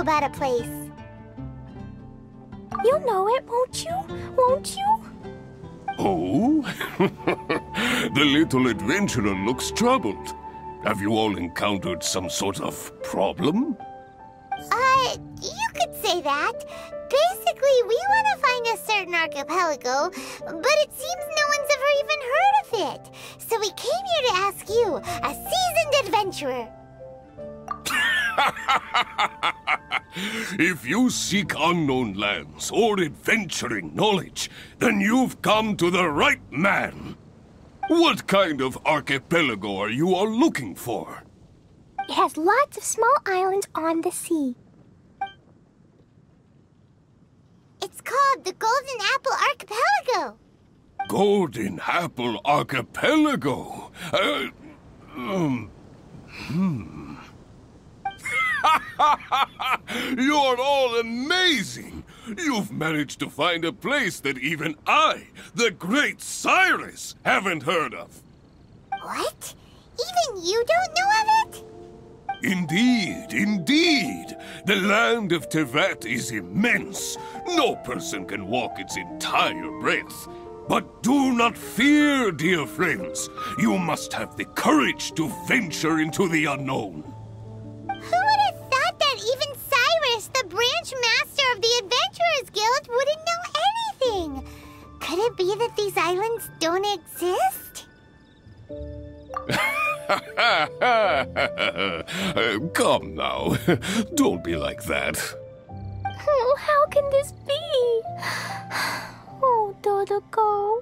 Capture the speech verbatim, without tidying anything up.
About a place. You'll know it, won't you? Won't you? Oh? The little adventurer looks troubled. Have you all encountered some sort of problem? Uh, you could say that. Basically, we want to find a certain archipelago, but it seems no one's ever even heard of it. So we came here to ask you, a seasoned adventurer. If you seek unknown lands or adventuring knowledge, then you've come to the right man. What kind of archipelago are you all looking for? It has lots of small islands on the sea. It's called the Golden Apple Archipelago. Golden Apple Archipelago? Uh, um, hmm. You're all amazing! You've managed to find a place that even I, the great Cyrus, haven't heard of. What? Even you don't know of it? Indeed, indeed. The land of Tevat is immense. No person can walk its entire breadth. But do not fear, dear friends. You must have the courage to venture into the unknown. Even Cyrus, the branch master of the Adventurers Guild, wouldn't know anything. Could it be that these islands don't exist? uh, come now, don't be like that. Oh, how can this be? Oh, Dodoko.